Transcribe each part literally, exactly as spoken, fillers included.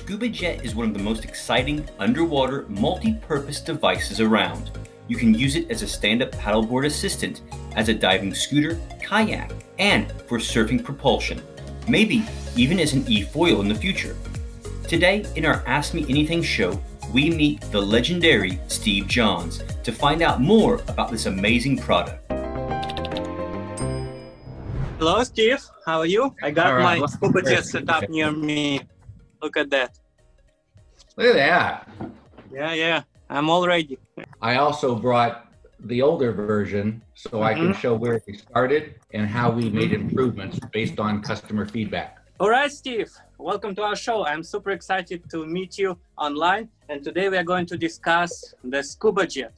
Scuba Jet is one of the most exciting underwater multi-purpose devices around. You can use it as a stand-up paddleboard assistant, as a diving scooter, kayak, and for surfing propulsion. Maybe even as an e-foil in the future. Today in our Ask Me Anything show, we meet the legendary Steve Johns to find out more about this amazing product. Hello, Steve. How are you? I got right. my Scuba Jet set up near me. Look at that. Look at that. Yeah, yeah. I'm all ready. I also brought the older version so mm-hmm. I can show where we started and how we made improvements based on customer feedback. All right, Steve. Welcome to our show. I'm super excited to meet you online. And today we are going to discuss the Scuba Jet.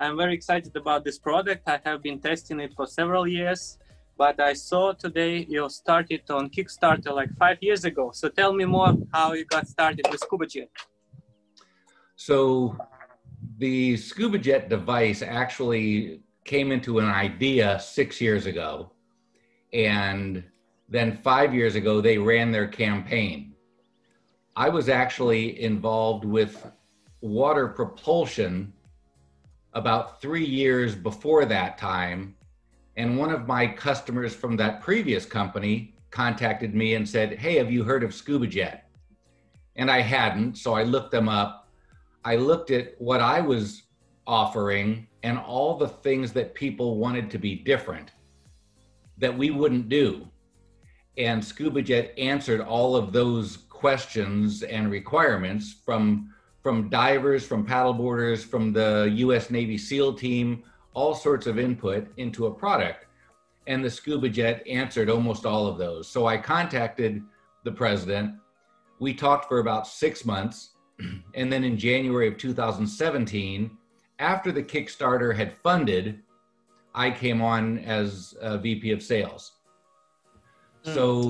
I'm very excited about this product. I have been testing it for several years, but I saw today you started on Kickstarter like five years ago. So tell me more how you got started with Scuba Jet. So the Scuba Jet device actually came into an idea six years ago. And then five years ago, they ran their campaign. I was actually involved with water propulsion about three years before that time. And one of my customers from that previous company contacted me and said, "Hey, have you heard of Scuba Jet?" And I hadn't, so I looked them up. I looked at what I was offering and all the things that people wanted to be different that we wouldn't do. And Scuba Jet answered all of those questions and requirements from, from divers, from paddleboarders, from the U S Navy SEAL team, all sorts of input into a product. And the Scuba Jet answered almost all of those. So I contacted the president. We talked for about six months. And then in January of two thousand seventeen, after the Kickstarter had funded, I came on as a V P of sales. So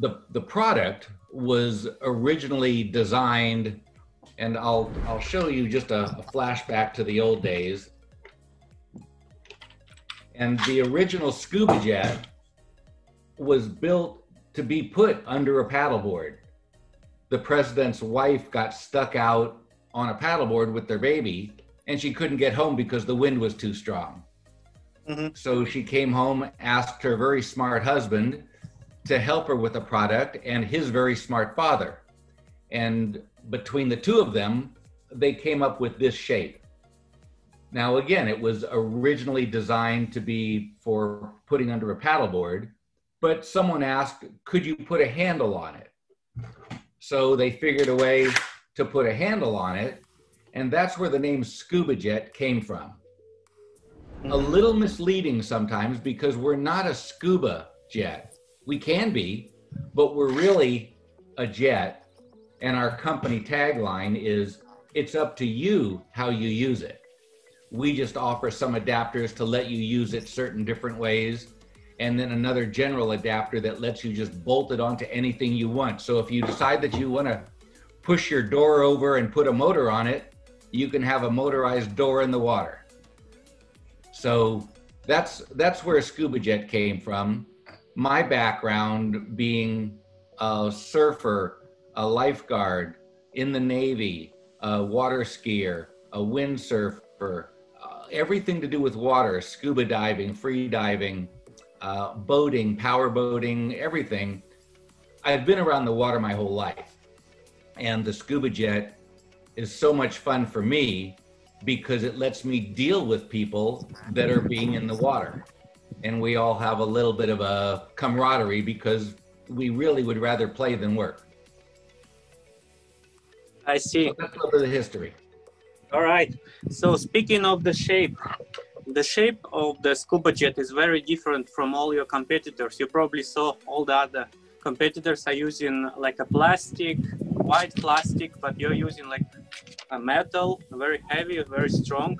the, the product was originally designed, and I'll, I'll show you just a, a flashback to the old days. And the original Scuba Jet was built to be put under a paddleboard. The president's wife got stuck out on a paddleboard with their baby, and she couldn't get home because the wind was too strong. Mm-hmm. So she came home, asked her very smart husband to help her with the product, and his very smart father. And between the two of them, they came up with this shape. Now, again, it was originally designed to be for putting under a paddleboard, but someone asked, could you put a handle on it? So they figured a way to put a handle on it, and that's where the name Scuba Jet came from. A little misleading sometimes because we're not a scuba jet. We can be, but we're really a jet, and our company tagline is, it's up to you how you use it. We just offer some adapters to let you use it certain different ways, and then another general adapter that lets you just bolt it onto anything you want. So if you decide that you want to push your door over and put a motor on it, you can have a motorized door in the water. So that's, that's where Scuba Jet came from. My background being a surfer, a lifeguard, in the Navy, a water skier, a windsurfer, uh, everything to do with water, scuba diving, free diving, Uh, boating, power boating, everything. I've been around the water my whole life. And the Scuba Jet is so much fun for me because it lets me deal with people that are being in the water. And we all have a little bit of a camaraderie because we really would rather play than work. I see. So that's a little bit of the history. All right. So speaking of the shape, the shape of the Scuba Jet is very different from all your competitors. You probably saw all the other competitors are using like a plastic, white plastic, but you're using like a metal, very heavy, very strong.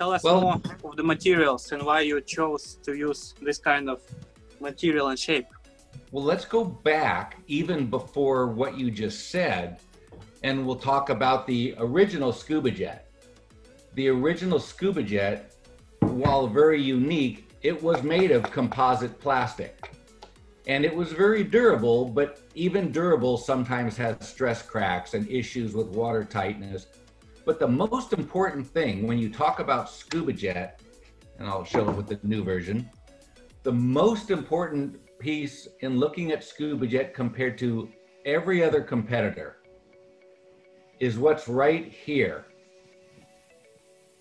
Tell us well, more of the materials and why you chose to use this kind of material and shape. Well, let's go back even before what you just said, and we'll talk about the original Scuba Jet. The original Scuba Jet, while very unique, it was made of composite plastic. And it was very durable, but even durable sometimes has stress cracks and issues with water tightness. But the most important thing when you talk about Scuba Jet, and I'll show it with the new version, the most important piece in looking at Scuba Jet compared to every other competitor is what's right here.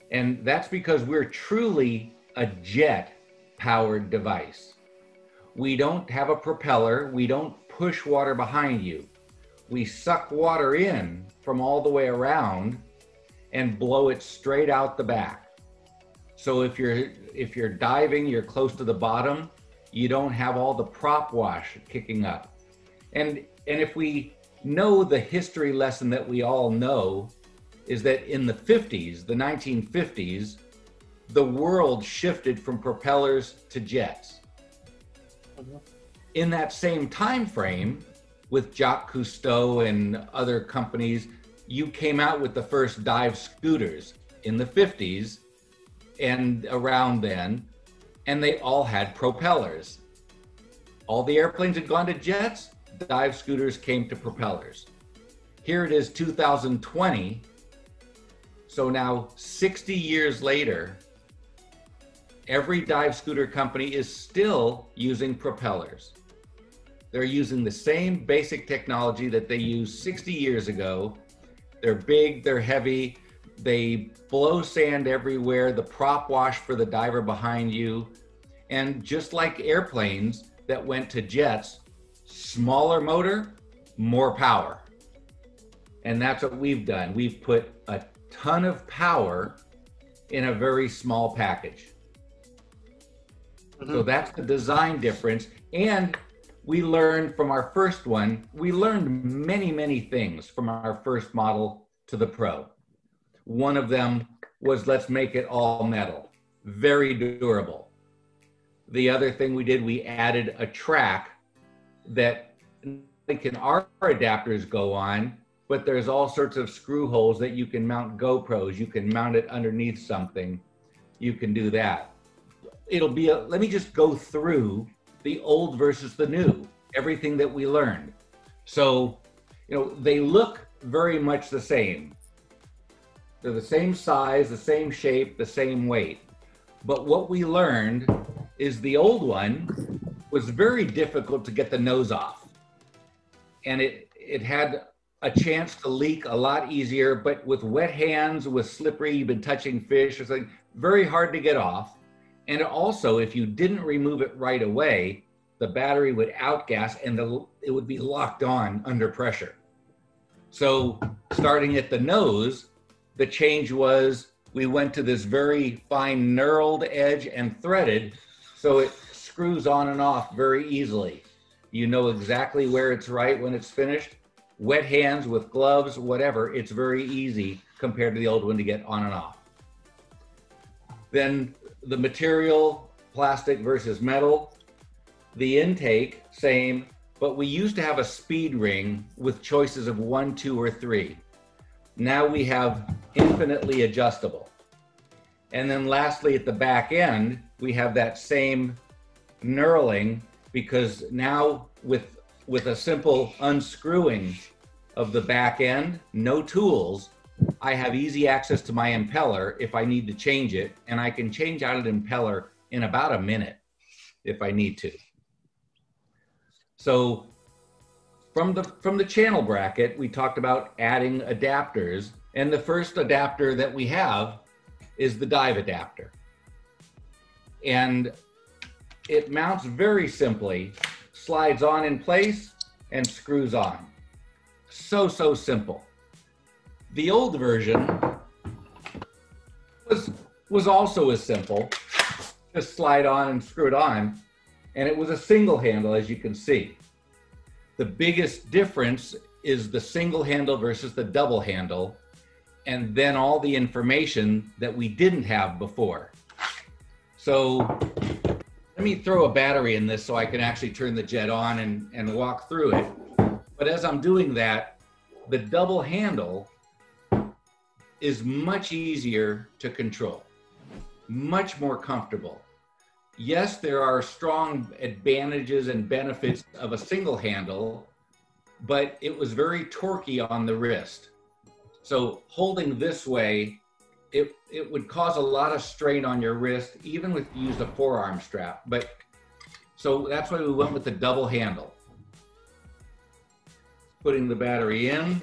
And that's because we're truly a jet-powered device. We don't have a propeller. We don't push water behind you. We suck water in from all the way around and blow it straight out the back. So if you're, if you're diving, you're close to the bottom, you don't have all the prop wash kicking up. And, and if we know the history lesson that we all know, is that in the fifties, the nineteen fifties, the world shifted from propellers to jets. In that same time frame, with Jacques Cousteau and other companies, you came out with the first dive scooters in the fifties and around then, and they all had propellers. All the airplanes had gone to jets, dive scooters came to propellers. Here it is two thousand twenty, so now sixty years later, every dive scooter company is still using propellers. They're using the same basic technology that they used sixty years ago. They're big, they're heavy, they blow sand everywhere, the prop wash for the diver behind you. And just like airplanes that went to jets, smaller motor, more power. And that's what we've done. We've put a ton of power in a very small package. So that's the design difference. And we learned from our first one, we learned many, many things from our first model to the Pro. One of them was, let's make it all metal, very durable. The other thing we did, we added a track that can our adapters go on, but there's all sorts of screw holes that you can mount GoPros, you can mount it underneath something, you can do that. It'll be a, let me just go through the old versus the new, everything that we learned. So, you know, they look very much the same. They're the same size, the same shape, the same weight. But what we learned is the old one was very difficult to get the nose off. And it, it had a chance to leak a lot easier, but with wet hands, with slippery, you've been touching fish or something, very hard to get off. And also, if you didn't remove it right away, the battery would outgas and the, it would be locked on under pressure. So starting at the nose, the change was we went to this very fine knurled edge and threaded, so it screws on and off very easily. You know exactly where it's right when it's finished. Wet hands with gloves, whatever, it's very easy compared to the old one to get on and off. Then the material, plastic versus metal, the intake, same, but we used to have a speed ring with choices of one, two, or three. Now we have infinitely adjustable. And then lastly, at the back end, we have that same knurling, because now with, with a simple unscrewing of the back end, no tools, I have easy access to my impeller if I need to change it, and I can change out an impeller in about a minute if I need to. So from the, from the channel bracket, we talked about adding adapters, and the first adapter that we have is the dive adapter. And it mounts very simply, slides on in place, and screws on. So, so simple. The old version was, was also as simple, just slide on and screw it on, and it was a single handle, as you can see. The biggest difference is the single handle versus the double handle, and then all the information that we didn't have before. So let me throw a battery in this so I can actually turn the jet on and, and walk through it. But as I'm doing that, the double handle is much easier to control, much more comfortable. yes, there are strong advantages and benefits of a single handle, but it was very torquey on the wrist. So holding this way, it, it would cause a lot of strain on your wrist, even if you used a forearm strap. But so that's why we went with the double handle. Putting the battery in,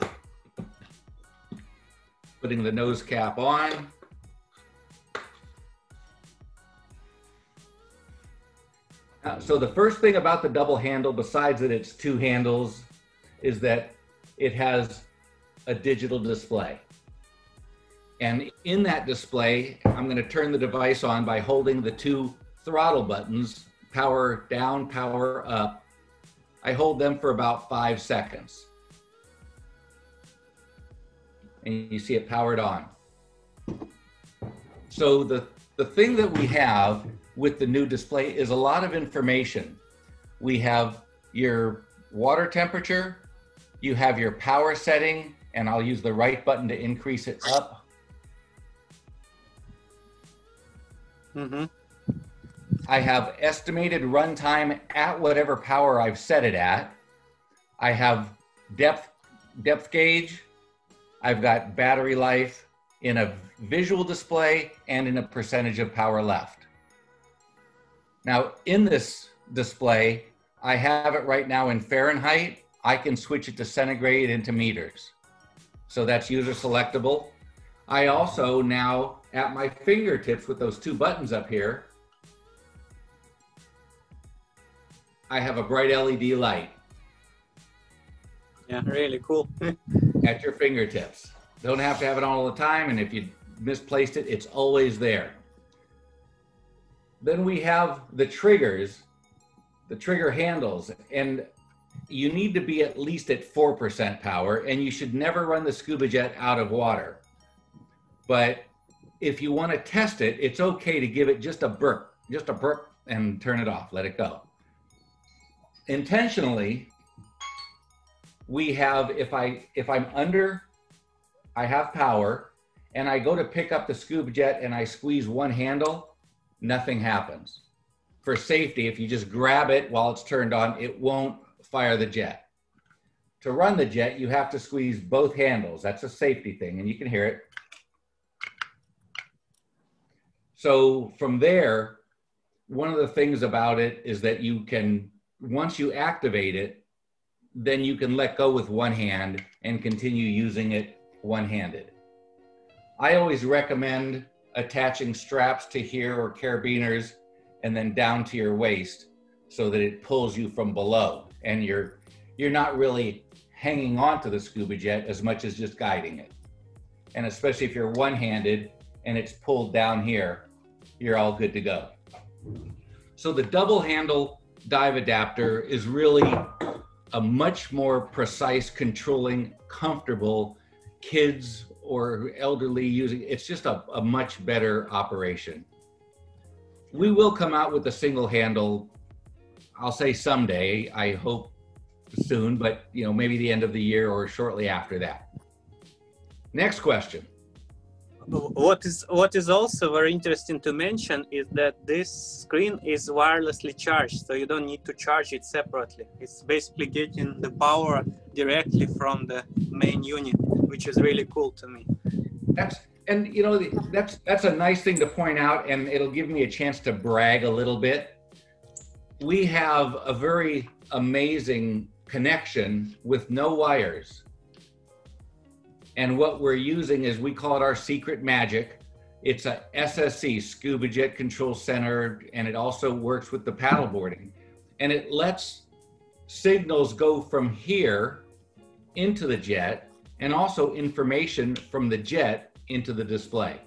putting the nose cap on. Uh, so the first thing about the double handle, besides that it's two handles, is that it has a digital display. And in that display, I'm going to turn the device on by holding the two throttle buttons, power down, power up. I hold them for about five seconds. And you see it powered on. So the, the thing that we have with the new display is a lot of information. We have your water temperature, you have your power setting, and I'll use the right button to increase it up. Mm-hmm. I have estimated runtime at whatever power I've set it at. I have depth, depth gauge. I've got battery life in a visual display and in a percentage of power left. Now in this display, I have it right now in Fahrenheit. I can switch it to centigrade into meters. So that's user selectable. I also now at my fingertips with those two buttons up here, I have a bright L E D light. Yeah, really cool. At your fingertips. Don't have to have it all the time, and if you misplaced it, it's always there. Then we have the triggers, the trigger handles, and you need to be at least at four percent power, and you should never run the Scuba Jet out of water. But if you want to test it, it's okay to give it just a burp, just a burp, and turn it off, let it go. Intentionally, we have, if, I, if I'm under, I have power, and I go to pick up the Scuba Jet and I squeeze one handle, nothing happens. For safety, if you just grab it while it's turned on, it won't fire the jet. To run the jet, you have to squeeze both handles. That's a safety thing, and you can hear it. So from there, one of the things about it is that you can, once you activate it, then you can let go with one hand and continue using it one-handed. I always recommend attaching straps to here or carabiners and then down to your waist so that it pulls you from below and you're, you're not really hanging on to the Scuba Jet as much as just guiding it. And especially if you're one-handed and it's pulled down here, you're all good to go. So the double handle dive adapter is really a much more precise, controlling, comfortable kids or elderly using. It's just a, a much better operation. We will come out with a single handle, I'll say someday, I hope soon, but you know, maybe the end of the year or shortly after that. Next question. What is, what is also very interesting to mention is that this screen is wirelessly charged, so you don't need to charge it separately. It's basically getting the power directly from the main unit, which is really cool to me. That's, and you know, that's, that's a nice thing to point out, and it'll give me a chance to brag a little bit. We have a very amazing connection with no wires. And what we're using is, we call it our secret magic. It's a S S C, Scuba Jet Control Center, and it also works with the paddleboarding. And it lets signals go from here into the jet, and also information from the jet into the display.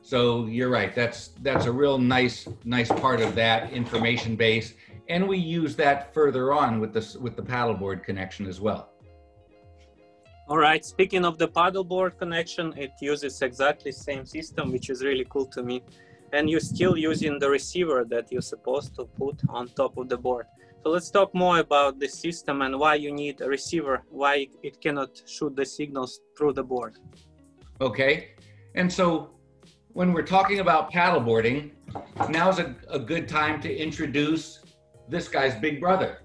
So you're right, that's, that's a real nice, nice part of that information base. And we use that further on with, this, with the paddleboard connection as well. All right, speaking of the paddleboard connection, it uses exactly the same system, which is really cool to me. And you're still using the receiver that you're supposed to put on top of the board. So let's talk more about this system and why you need a receiver, why it cannot shoot the signals through the board. Okay, and so when we're talking about paddleboarding, now's a, a good time to introduce this guy's big brother.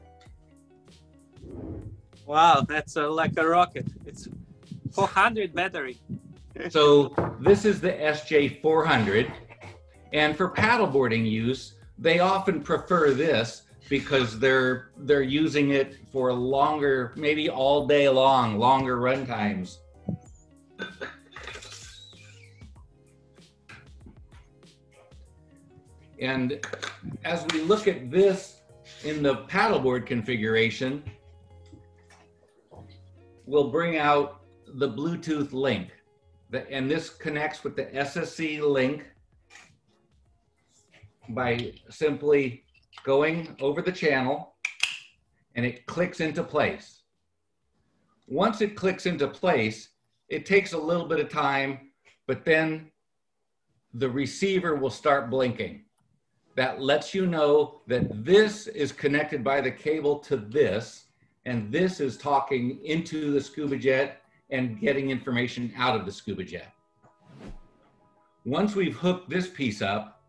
Wow, that's a, like a rocket. It's four hundred battery. So this is the S J four hundred, and for paddleboarding use, they often prefer this because they're they're using it for longer, maybe all day long, longer run times. And as we look at this in the paddleboard configuration, we'll bring out the Bluetooth link. And this connects with the S S C link by simply going over the channel, and it clicks into place. Once it clicks into place, it takes a little bit of time, but then the receiver will start blinking. That lets you know that this is connected by the cable to this, and this is talking into the Scuba Jet and getting information out of the Scuba Jet. Once we've hooked this piece up,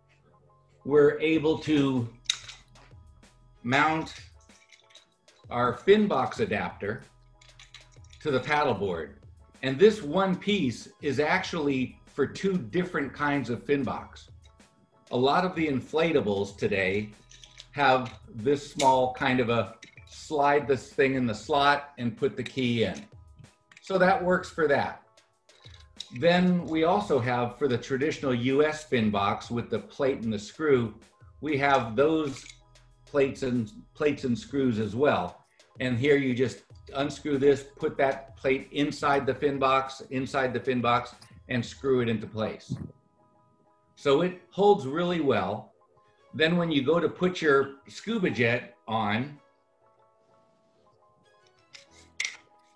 we're able to mount our fin box adapter to the paddleboard. And this one piece is actually for two different kinds of fin box. A lot of the inflatables today have this small kind of a slide this thing in the slot and put the key in. So that works for that. Then we also have, for the traditional U S fin box with the plate and the screw, we have those plates and plates and screws as well. And here you just unscrew this, put that plate inside the fin box, inside the fin box, and screw it into place. So it holds really well. Then when you go to put your Scuba Jet on,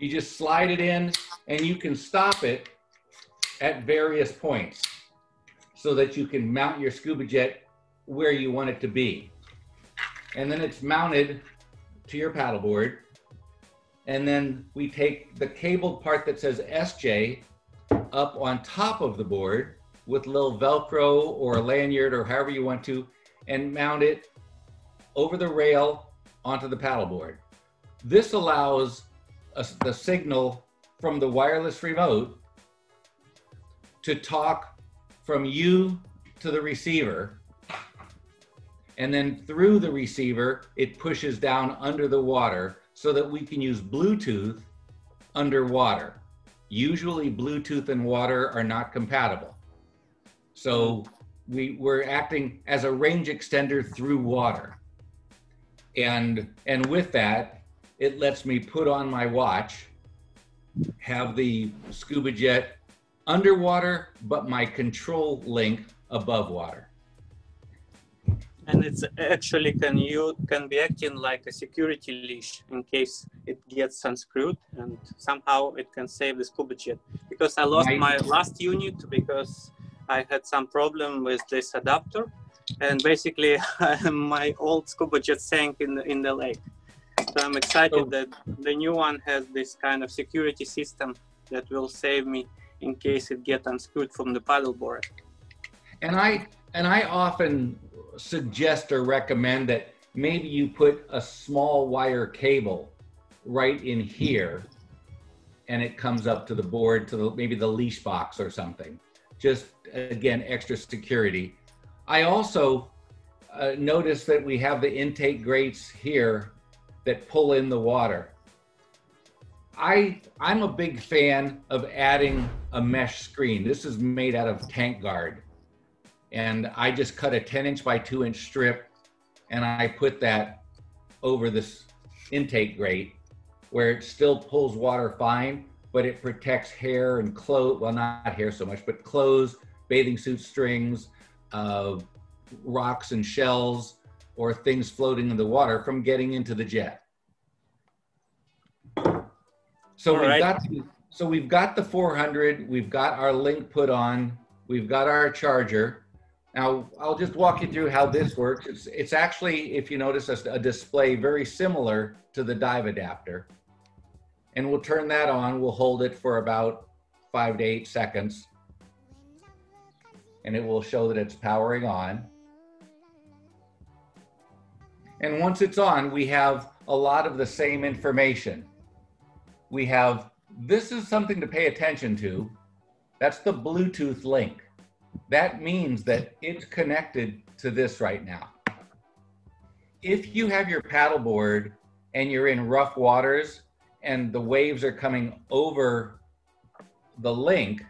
you just slide it in, and you can stop it at various points so that you can mount your Scuba Jet where you want it to be. And then it's mounted to your paddleboard. And then we take the cabled part that says S J up on top of the board with little Velcro or a lanyard or however you want to, and mount it over the rail onto the paddleboard. This allows A, the signal from the wireless remote to talk from you to the receiver, and then through the receiver it pushes down under the water so that we can use Bluetooth underwater. Usually Bluetooth and water are not compatible, so we, we're acting as a range extender through water, and and with that it lets me put on my watch, have the Scuba Jet underwater, but my control link above water. And it's actually can you can be acting like a security leash in case it gets unscrewed, and somehow it can save the Scuba Jet. Because I lost my, my last unit because I had some problem with this adapter, and basically my old Scuba Jet sank in in the lake. So I'm excited so, that the new one has this kind of security system that will save me in case it gets unscrewed from the paddleboard. And I and I often suggest or recommend that maybe you put a small wire cable right in here, and it comes up to the board, to the, maybe the leash box or something. Just again, extra security. I also uh, noticed that we have the intake grates here that pull in the water. I, I'm a big fan of adding a mesh screen. This is made out of tank guard. And I just cut a ten inch by two inch strip, and I put that over this intake grate where it still pulls water fine, but it protects hair and clothes, well, not hair so much, but clothes, bathing suit strings, uh, rocks and shells, or things floating in the water from getting into the jet. So we've, right. got, so we've got the four hundred, we've got our link put on, we've got our charger. Now I'll just walk you through how this works. It's, it's actually, if you notice, a, a display very similar to the dive adapter. And we'll turn that on, we'll hold it for about five to eight seconds. and it will show that it's powering on. And once it's on, we have a lot of the same information. We have, this is something to pay attention to. That's the Bluetooth link. That means that it's connected to this right now. If you have your paddleboard and you're in rough waters and the waves are coming over the link,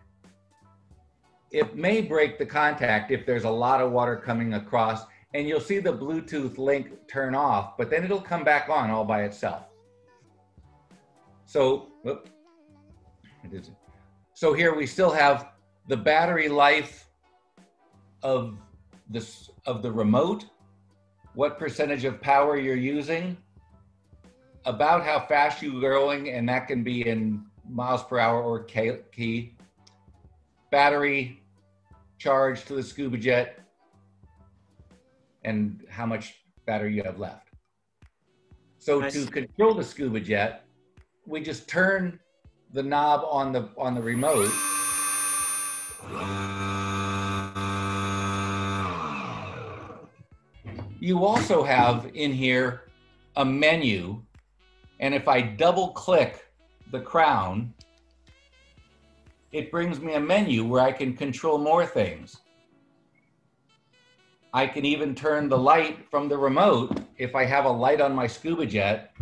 it may break the contact if there's a lot of water coming across, and you'll see the Bluetooth link turn off, but then it'll come back on all by itself. So, whoop, so here we still have the battery life of this, of the remote, what percentage of power you're using, about how fast you're going, and that can be in miles per hour or key, battery charge to the Scuba Jet, and how much battery you have left. So nice. To control the Scuba Jet, we just turn the knob on the on the remote. You also have in here a menu, and if I double click the crown, it brings me a menu where I can control more things. I can even turn the light from the remote. If I have a light on my Scuba Jet,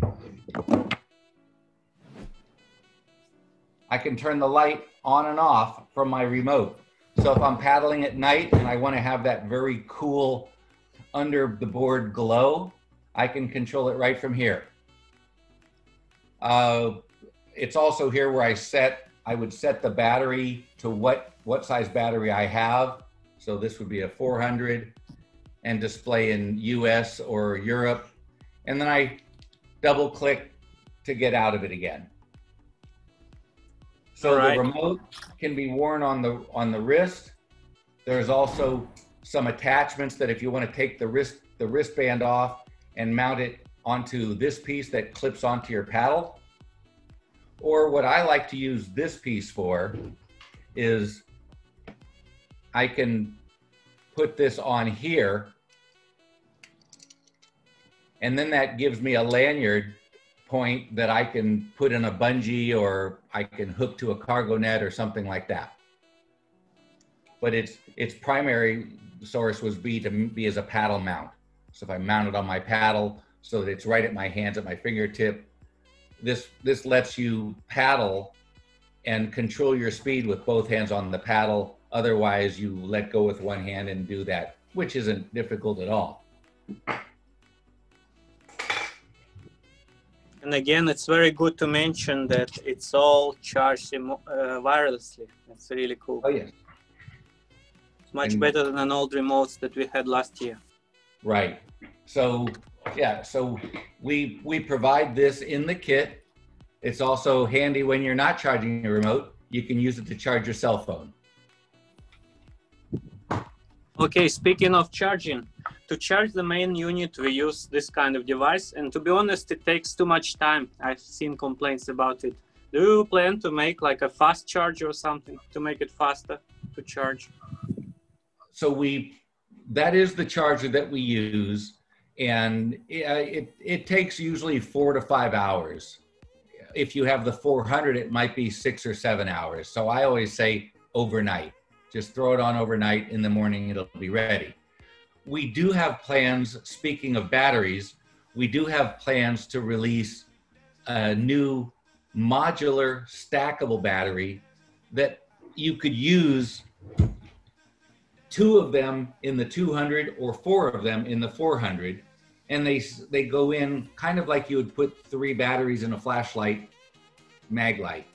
I can turn the light on and off from my remote. So if I'm paddling at night and I want to have that very cool under the board glow, I can control it right from here. Uh, it's also here where I set, I would set the battery to what, what size battery I have. So this would be a four hundred. And display in U S or Europe. And then I double click to get out of it again. So right. The remote can be worn on the, on the wrist. There's also some attachments that if you want to take the wrist, the wristband off and mount it onto this piece that clips onto your paddle. Or what I like to use this piece for is I can put this on here, and then that gives me a lanyard point that I can put in a bungee, or I can hook to a cargo net or something like that. But its its primary source was be to be as a paddle mount. So if I mount it on my paddle so that it's right at my hands, at my fingertip, this this lets you paddle and control your speed with both hands on the paddle. Otherwise, you let go with one hand and do that, which isn't difficult at all. And again, it's very good to mention that it's all charged uh, wirelessly. That's really cool. Oh, yes. It's much and, better than an old remotes that we had last year. Right. So, yeah, so we, we provide this in the kit. It's also handy when you're not charging your remote. You can use it to charge your cell phone. Okay, speaking of charging, to charge the main unit, we use this kind of device. And to be honest, it takes too much time. I've seen complaints about it. Do you plan to make like a fast charger or something to make it faster to charge? So we, that is the charger that we use. And it, it, it takes usually four to five hours. If you have the four hundred, it might be six or seven hours. So I always say overnight. Just throw it on overnight. In the morning, it'll be ready. We do have plans, speaking of batteries, we do have plans to release a new modular stackable battery that you could use two of them in the two hundred or four of them in the four hundred. And they, they go in kind of like you would put three batteries in a flashlight mag light.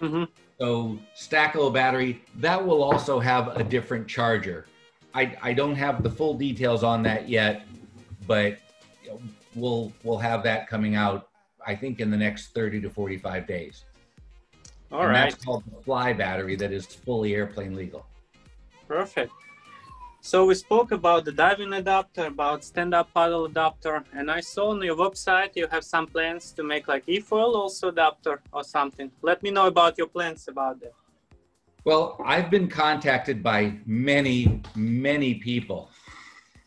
Mm-hmm. So stackable battery, that will also have a different charger. I, I don't have the full details on that yet, but we'll, we'll have that coming out, I think, in the next thirty to forty-five days. All and right. That's called the Fly battery that is fully airplane legal. Perfect. So we spoke about the diving adapter, about stand-up paddle adapter, and I saw on your website you have some plans to make like e-foil also adapter or something. Let me know about your plans about that. Well, I've been contacted by many, many people,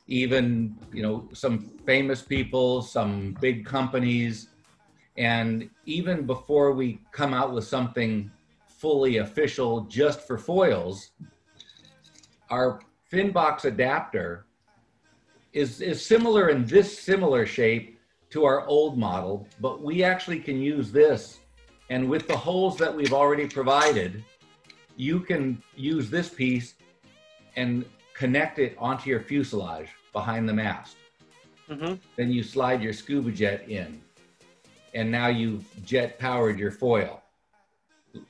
even, you know, some famous people, some big companies. And even before we come out with something fully official just for foils, our Finbox adapter is, is similar in this similar shape to our old model, but we actually can use this. And with the holes that we've already provided, you can use this piece and connect it onto your fuselage behind the mast. Mm-hmm. Then you slide your scuba jet in, and now you've jet powered your foil.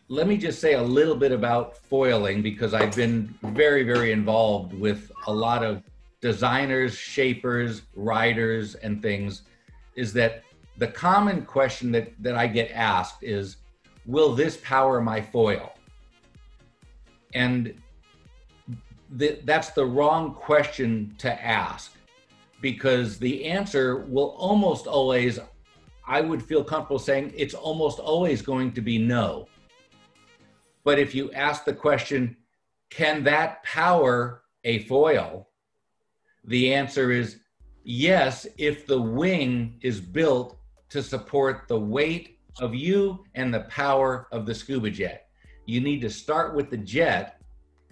Let me just say a little bit about foiling, because I've been very, very involved with a lot of designers, shapers, riders, and things, is that the common question that, that I get asked is, will this power my foil? And th- that's the wrong question to ask, because the answer will almost always, I would feel comfortable saying, it's almost always going to be no. But if you ask the question, can that power a foil? The answer is yes, if the wing is built to support the weight of you and the power of the scuba jet. You need to start with the jet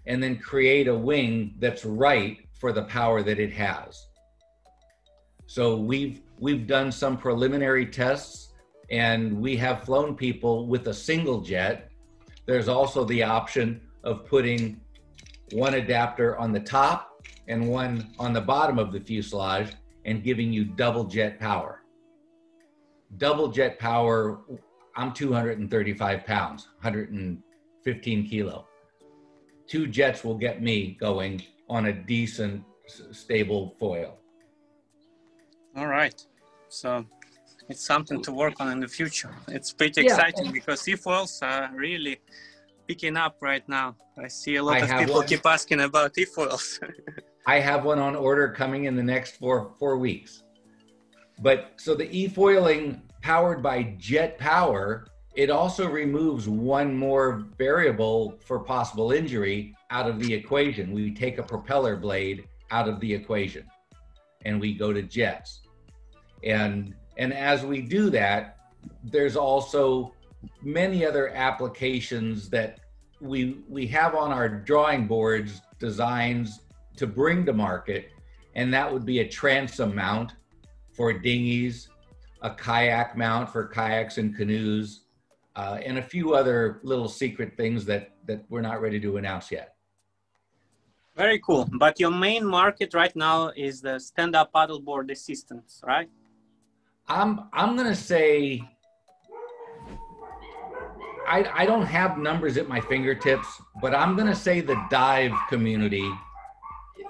and then create a wing that's right for the power that it has. So we've we've done some preliminary tests, and we have flown people with a single jet. There's also the option of putting one adapter on the top and one on the bottom of the fuselage and giving you double jet power. Double jet power, I'm two hundred thirty-five pounds, one hundred fifteen kilo. Two jets will get me going on a decent, stable foil. All right. So it's something to work on in the future. It's pretty yeah. exciting, because e-foils are really picking up right now. I see a lot I of people one. keep asking about e-foils. I have one on order coming in the next four, four weeks. But so the e-foiling powered by jet power, it also removes one more variable for possible injury out of the equation. We take a propeller blade out of the equation and we go to jets. And and as we do that, there's also many other applications that we we have on our drawing boards, designs to bring to market, and that would be a transom mount for dinghies, a kayak mount for kayaks and canoes, uh, and a few other little secret things that, that we're not ready to announce yet. Very cool. But your main market right now is the stand-up paddleboard assistance, right? I'm, I'm going to say, I, I don't have numbers at my fingertips, but I'm going to say the dive community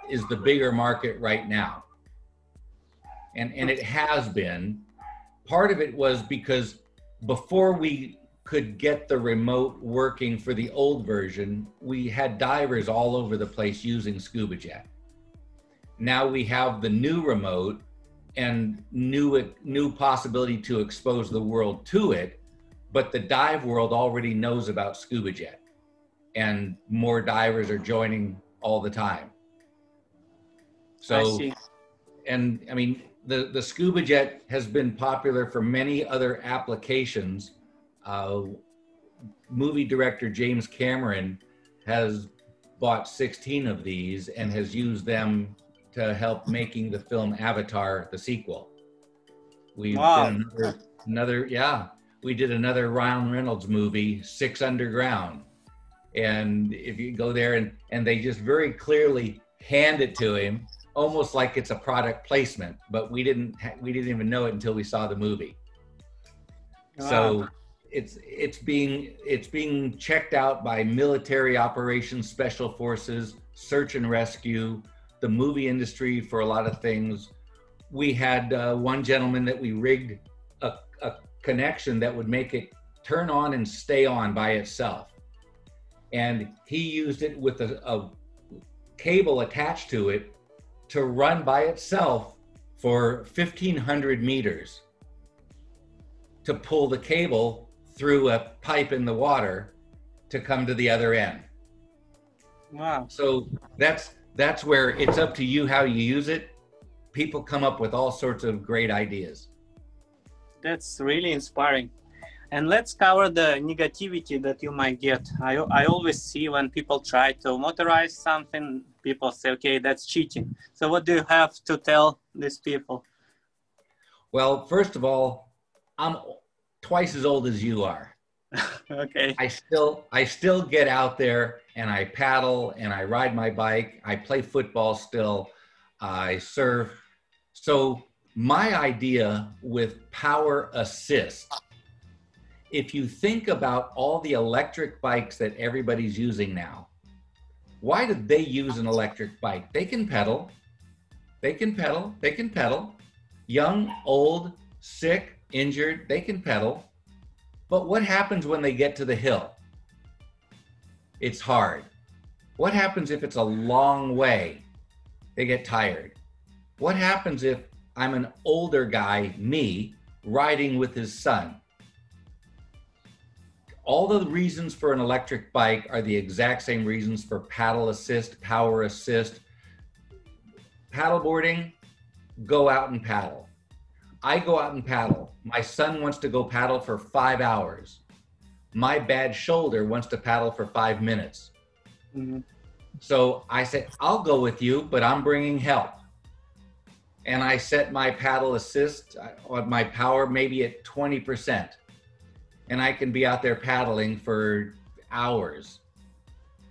is the bigger market right now. And, and it has been. Part of it was because before we could get the remote working for the old version, we had divers all over the place using Scuba Jet. Now we have the new remote and new, new possibility to expose the world to it, but the dive world already knows about Scuba Jet, and more divers are joining all the time. So, I see. And I mean, The, the scuba jet has been popular for many other applications. Uh, movie director James Cameron has bought sixteen of these and has used them to help making the film Avatar, the sequel. We've wow. done another, another, yeah, we did another Ryan Reynolds movie, Six Underground. And if you go there and, and they just very clearly hand it to him, almost like it's a product placement, but we didn't ha- we didn't even know it until we saw the movie. Wow. So it's it's being it's being checked out by military operations, special forces, search and rescue, the movie industry for a lot of things. We had uh, one gentleman that we rigged a, a connection that would make it turn on and stay on by itself, and he used it with a, a cable attached to it to run by itself for fifteen hundred meters to pull the cable through a pipe in the water to come to the other end. Wow. So that's that's where it's up to you how you use it. People come up with all sorts of great ideas. That's really inspiring. And let's cover the negativity that you might get. I, I always see when people try to motorize something, people say, okay, that's cheating. So what do you have to tell these people? Well, first of all, I'm twice as old as you are. Okay. I still, I still get out there and I paddle and I ride my bike. I play football still. I surf. So my idea with power assist, if you think about all the electric bikes that everybody's using now, why did they use an electric bike? They can pedal, they can pedal, they can pedal. Young, old, sick, injured, they can pedal. But what happens when they get to the hill? It's hard. What happens if it's a long way? They get tired. What happens if I'm an older guy, me, riding with his son? All the reasons for an electric bike are the exact same reasons for paddle assist, power assist. Paddleboarding, go out and paddle. I go out and paddle. My son wants to go paddle for five hours. My bad shoulder wants to paddle for five minutes. Mm-hmm. So I said, I'll go with you, but I'm bringing help. And I set my paddle assist on my power maybe at twenty percent. And I can be out there paddling for hours.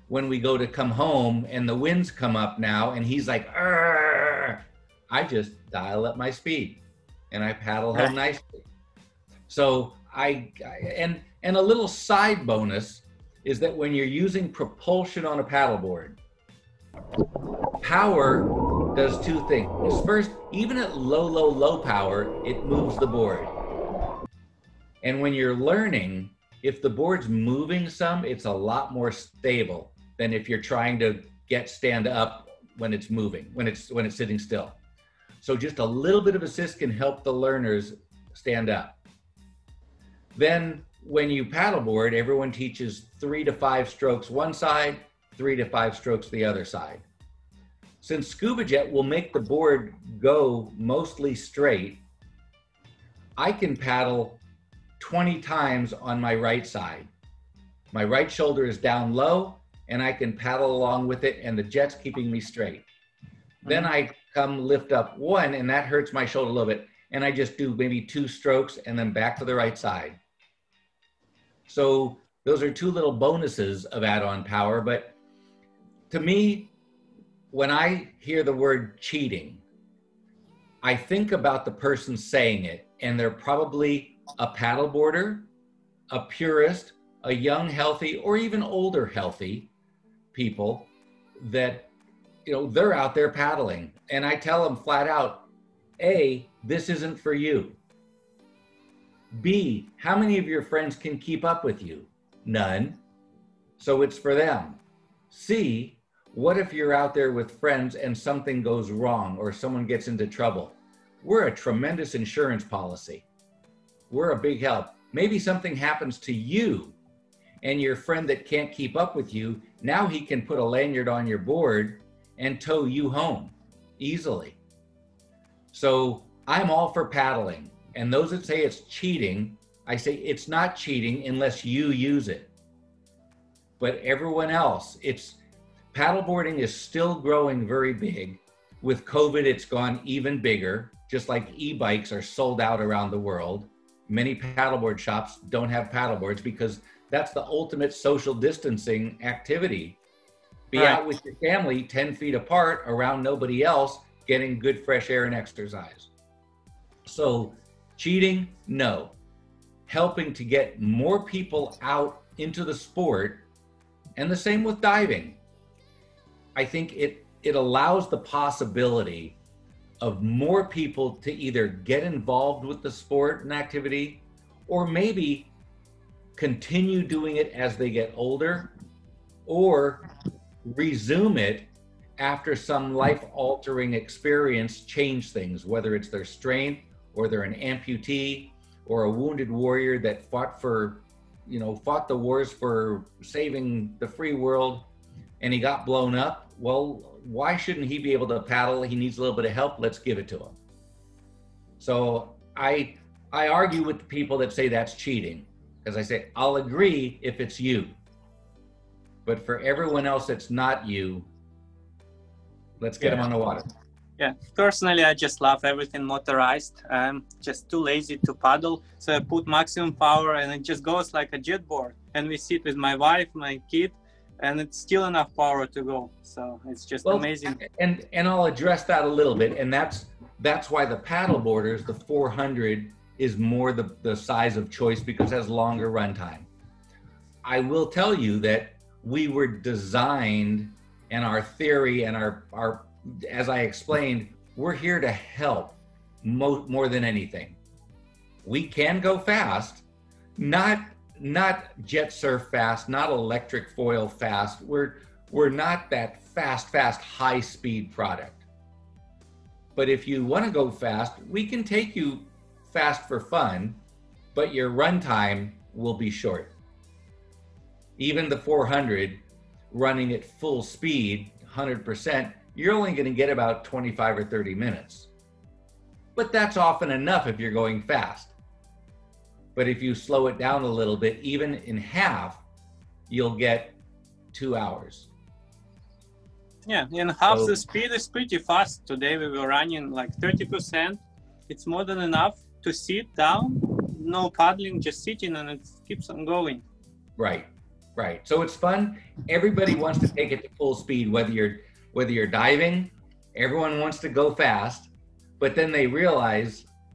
When we go to come home and the winds come up now and he's like, arr! I just dial up my speed. And I paddle home nicely. So I, and, and a little side bonus is that when you're using propulsion on a paddleboard, power does two things. First, even at low, low, low power, it moves the board. And when you're learning, if the board's moving some, it's a lot more stable than if you're trying to get stand up when it's moving, when it's, when it's sitting still. So just a little bit of assist can help the learners stand up. Then when you paddleboard, everyone teaches three to five strokes one side, three to five strokes the other side. Since Scuba Jet will make the board go mostly straight, I can paddle twenty times on my right side. My right shoulder is down low and I can paddle along with it and the jet's keeping me straight. Then I come lift up one and that hurts my shoulder a little bit. And I just do maybe two strokes and then back to the right side. So those are two little bonuses of add-on power. But to me, when I hear the word cheating, I think about the person saying it and they're probably a paddleboarder, a purist, a young healthy, or even older healthy people that, you know, they're out there paddling. And I tell them flat out, A, this isn't for you. B, how many of your friends can keep up with you? None. So it's for them. C, what if you're out there with friends and something goes wrong or someone gets into trouble? We're a tremendous insurance policy. We're a big help. Maybe something happens to you and your friend that can't keep up with you, now he can put a lanyard on your board and tow you home easily. So I'm all for paddling. And those that say it's cheating, I say it's not cheating unless you use it. But everyone else, it's, paddleboarding is still growing very big. With COVID, it's gone even bigger, just like e-bikes are sold out around the world. Many paddleboard shops don't have paddleboards because that's the ultimate social distancing activity. Be right out with your family ten feet apart around nobody else, getting good fresh air and exercise. So cheating, no. Helping to get more people out into the sport, and the same with diving. I think it, it allows the possibility of more people to either get involved with the sport and activity, or maybe continue doing it as they get older, or resume it after some life-altering experience change things, whether it's their strength, or they're an amputee, or a wounded warrior that fought for, you know, fought the wars for saving the free world. and he got blown up. Well, why shouldn't he be able to paddle? He needs a little bit of help. Let's give it to him. So I, I argue with the people that say that's cheating, because I say, I'll agree if it's you. But for everyone else that's not you, let's get yeah. them on the water. Yeah, personally, I just love everything motorized. I'm just too lazy to paddle. So I put maximum power and it just goes like a jet board. And we sit with my wife, my kid, and it's still enough power to go. So it's just well, amazing. And and I'll address that a little bit. And that's that's why the paddle boarders, the four hundred, is more the, the size of choice, because it has longer run time. I will tell you that we were designed, and our theory and our, our as I explained, we're here to help mo more than anything. We can go fast, not not jet surf fast, not electric foil fast. We're, we're not that fast, fast, high speed product. But if you wanna go fast, we can take you fast for fun, but your runtime will be short. Even the four hundred, running at full speed, one hundred percent, you're only gonna get about twenty-five or thirty minutes. But that's often enough if you're going fast. But if you slow it down a little bit, even in half, you'll get two hours. Yeah, and half so, the speed is pretty fast. Today we were running like thirty percent. It's more than enough to sit down, no paddling, just sitting, and it keeps on going. Right, right. So it's fun. Everybody wants to take it to full speed, whether you're, whether you're diving, everyone wants to go fast, but then they realize,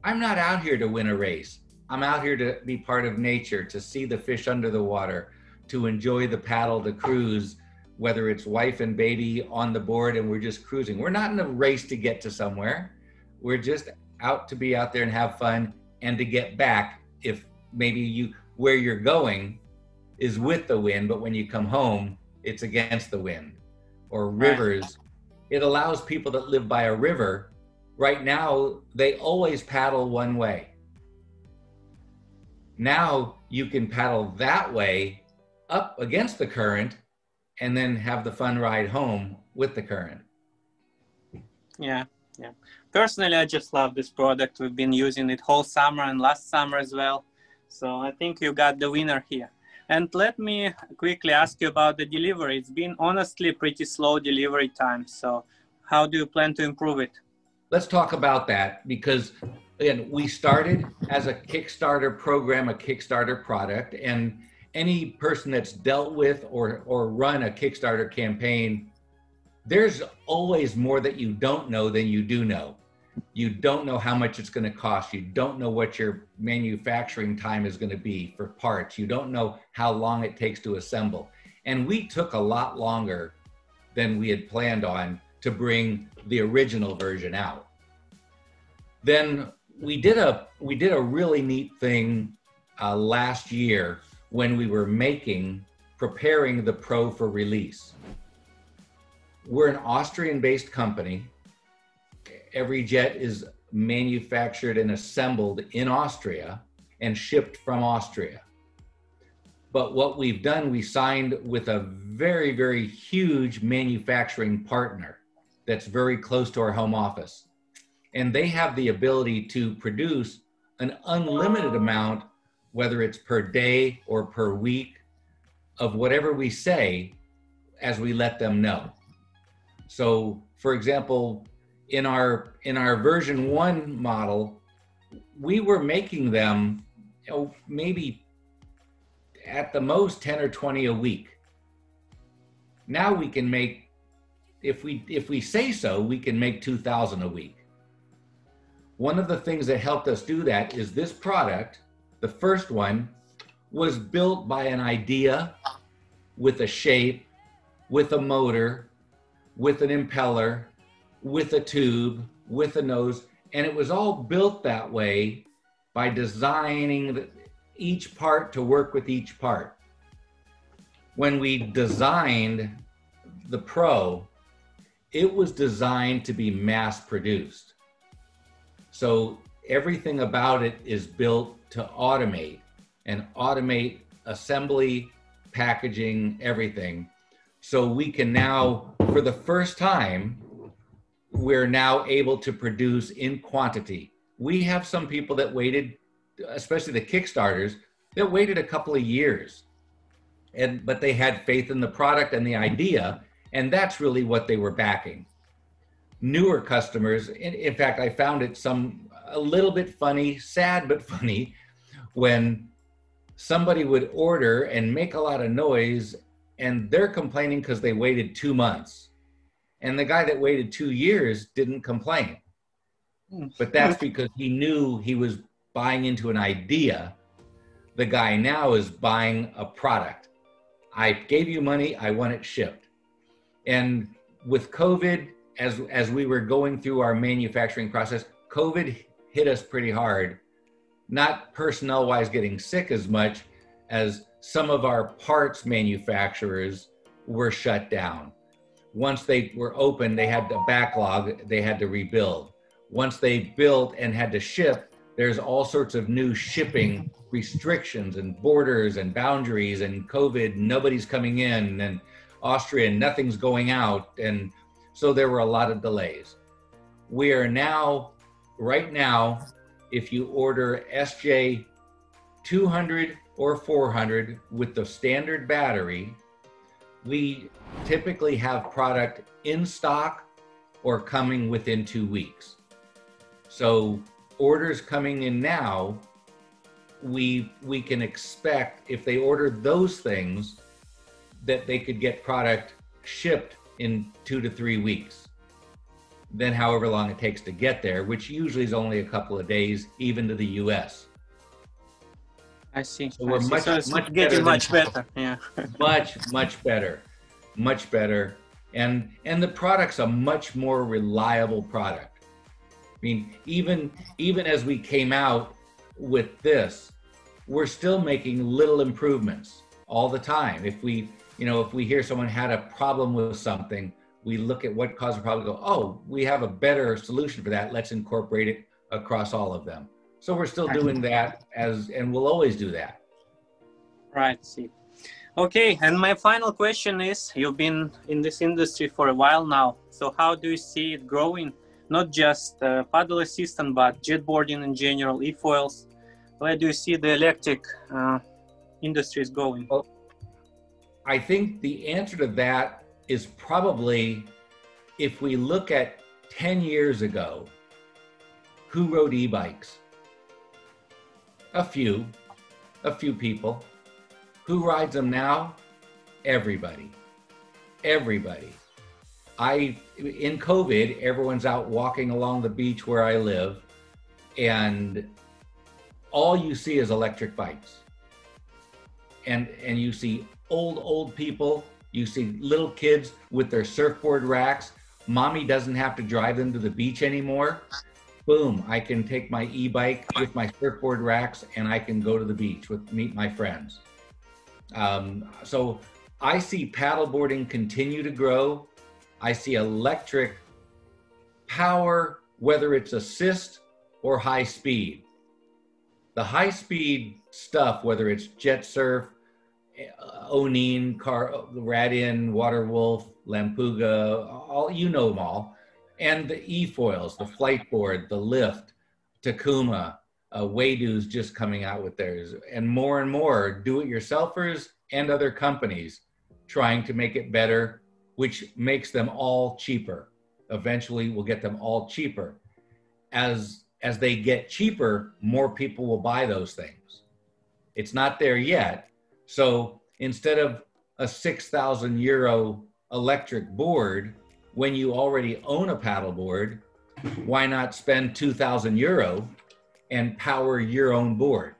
I'm not out here to win a race. I'm out here to be part of nature, to see the fish under the water, to enjoy the paddle, to cruise, whether it's wife and baby on the board and we're just cruising. We're not in a race to get to somewhere. We're just out to be out there and have fun and to get back if maybe you where you're going is with the wind, but when you come home, it's against the wind. Or rivers. It allows people that live by a river, right now, they always paddle one way. Now you can paddle that way up against the current and then have the fun ride home with the current. Yeah, yeah. Personally, I just love this product. We've been using it whole summer and last summer as well. So I think you got the winner here. And let me quickly ask you about the delivery. It's been honestly pretty slow delivery time. So how do you plan to improve it? Let's talk about that, because again, we started as a Kickstarter program, a Kickstarter product, and any person that's dealt with or, or run a Kickstarter campaign, there's always more that you don't know than you do know. You don't know how much it's gonna cost. You don't know what your manufacturing time is gonna be for parts. You don't know how long it takes to assemble. And we took a lot longer than we had planned on to bring the original version out. Then we did a we did a really neat thing uh, last year when we were making, preparing the Pro for release. We're an Austrian-based company. Every jet is manufactured and assembled in Austria and shipped from Austria. But what we've done, we signed with a very, very huge manufacturing partner that's very close to our home office. And they have the ability to produce an unlimited amount, whether it's per day or per week, of whatever we say as we let them know. So for example, in our, in our version one model, we were making them, you know, maybe at the most ten or twenty a week. Now we can make, if we, if we say so, we can make two thousand a week. One of the things that helped us do that is this product, the first one, was built by an idea with a shape, with a motor, with an impeller, with a tube, with a nose, and it was all built that way by designing each part to work with each part. When we designed the Pro, it was designed to be mass produced. So everything about it is built to automate and automate assembly, packaging, everything. So we can now, for the first time, we're now able to produce in quantity. We have some people that waited, especially the Kickstarters, that waited a couple of years, and but they had faith in the product and the idea, and that's really what they were backing. Newer customers, in, in fact, I found it some a little bit funny, sad but funny, when somebody would order and make a lot of noise, and they're complaining because they waited two months. And the guy that waited two years didn't complain. But that's because he knew he was buying into an idea. The guy now is buying a product. I gave you money, I want it shipped. And with COVID, as, as we were going through our manufacturing process, COVID hit us pretty hard. Not personnel-wise getting sick as much as some of our parts manufacturers were shut down. Once they were open, they had a backlog, they had to rebuild. Once they built and had to ship, there's all sorts of new shipping restrictions and borders and boundaries and COVID, nobody's coming in, and Austria, nothing's going out. And so there were a lot of delays. We are now, right now, if you order S J two hundred or four hundred with the standard battery, we typically have product in stock or coming within two weeks. So orders coming in now, we, we can expect, if they order those things, that they could get product shipped in two to three weeks. Then however long it takes to get there, which usually is only a couple of days, even to the U S. I see. So we're I see. much, so much getting better much better. Yeah. much, much better, much better. And, and the product's a much more reliable product. I mean, even, even as we came out with this, we're still making little improvements all the time. If we, you know, if we hear someone had a problem with something, we look at what caused the problem, go, oh, we have a better solution for that. Let's incorporate it across all of them. So we're still doing that, as, and we'll always do that. Right, see. Okay, and my final question is, you've been in this industry for a while now. So how do you see it growing? Not just uh, paddle assistant, but jetboarding in general, e-foils. Where do you see the electric uh, industry is going? Well, I think the answer to that is probably, if we look at ten years ago, who rode e-bikes? A few, a few people. Who rides them now? Everybody, everybody. I, in COVID, everyone's out walking along the beach where I live, and all you see is electric bikes. And, and you see old, old people, you see little kids with their surfboard racks. Mommy doesn't have to drive them to the beach anymore. Boom, I can take my e-bike with my surfboard racks and I can go to the beach with meet my friends. Um, so I see paddleboarding continue to grow. I see electric power, whether it's assist or high speed. The high speed stuff, whether it's Jet Surf, Onein, Car, Radin, Waterwolf, Lampuga, all, you know them all. And the e-foils, the Flight Board, the Lift, Tacoma, uh, Waydoo's just coming out with theirs. And more and more do-it-yourselfers and other companies trying to make it better, which makes them all cheaper. Eventually we'll get them all cheaper. As, as they get cheaper, more people will buy those things. It's not there yet. So instead of a six thousand euro electric board, when you already own a paddleboard, why not spend two thousand euro and power your own board?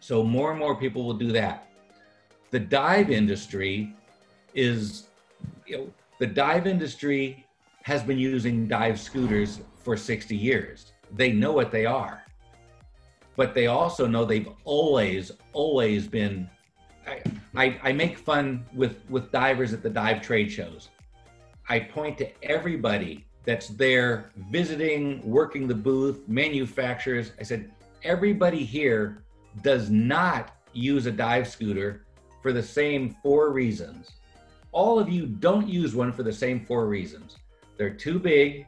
So more and more people will do that. The dive industry is, you know, the dive industry has been using dive scooters for sixty years. They know what they are, but they also know they've always, always been, I, I, I make fun with, with divers at the dive trade shows. I point to everybody that's there visiting, working the booth, manufacturers. I said, everybody here does not use a dive scooter for the same four reasons. all of you don't use one for the same four reasons. They're too big,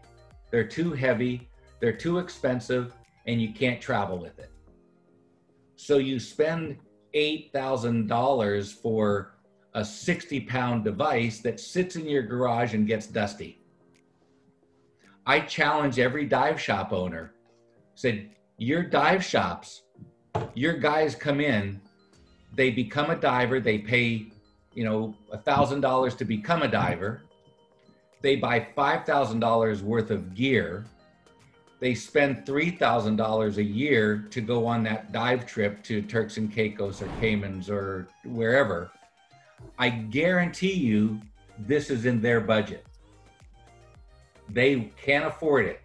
they're too heavy, they're too expensive, and you can't travel with it. So you spend eight thousand dollars for a sixty pound device that sits in your garage and gets dusty. I challenge every dive shop owner, said, your dive shops, your guys come in, they become a diver, they pay, you know, one thousand dollars to become a diver. They buy five thousand dollars worth of gear. They spend three thousand dollars a year to go on that dive trip to Turks and Caicos or Caymans or wherever. I guarantee you this is in their budget. They can't afford it.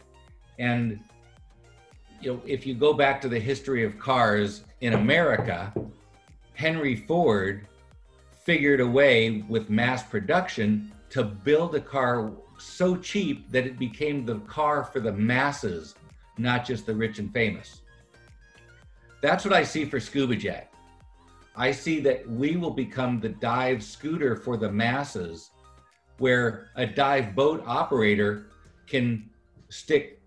And you know, if you go back to the history of cars in America, Henry Ford figured a way with mass production to build a car so cheap that it became the car for the masses, not just the rich and famous. That's what I see for Scuba Jet. I see that we will become the dive scooter for the masses, where a dive boat operator can stick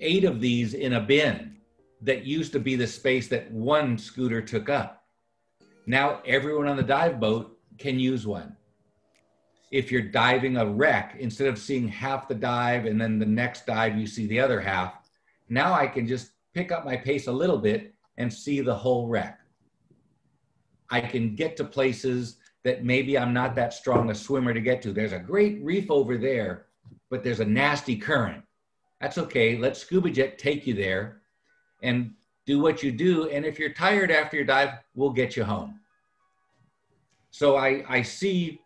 eight of these in a bin that used to be the space that one scooter took up. Now everyone on the dive boat can use one. If you're diving a wreck, instead of seeing half the dive and then the next dive you see the other half, now I can just pick up my pace a little bit and see the whole wreck. I can get to places that maybe I'm not that strong a swimmer to get to. There's a great reef over there, but there's a nasty current. That's okay, let Scuba Jet take you there and do what you do. And if you're tired after your dive, we'll get you home. So I, I see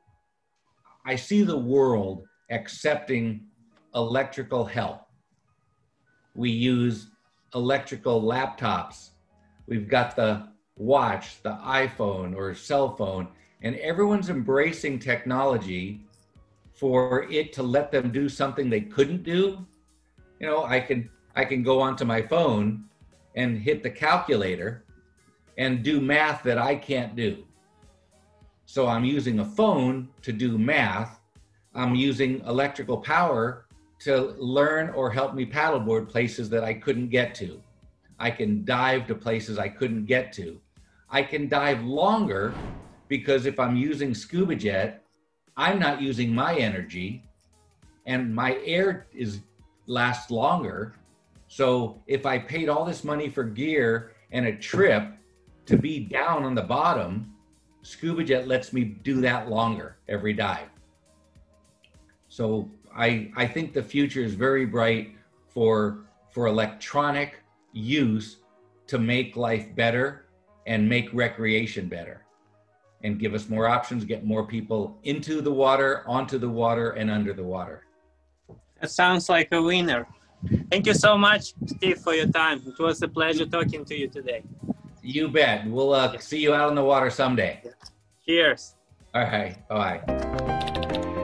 I see the world accepting electrical help. We use electrical laptops. We've got the watch, the iPhone or cell phone, and everyone's embracing technology for it to let them do something they couldn't do. You know, I can, I can go onto my phone and hit the calculator and do math that I can't do. So I'm using a phone to do math. I'm using electrical power to learn or help me paddleboard places that I couldn't get to. I can dive to places I couldn't get to. I can dive longer because if I'm using Scuba Jet, I'm not using my energy and my air is lasts longer. So if I paid all this money for gear and a trip to be down on the bottom, Scuba Jet lets me do that longer every dive. So I, I think the future is very bright for, for electronic use to make life better and make recreation better and give us more options, get more people into the water, onto the water, and under the water. That sounds like a winner. Thank you so much, Steve, for your time. It was a pleasure talking to you today. You bet. We'll uh, see you out on the water someday. Cheers. All right. Bye.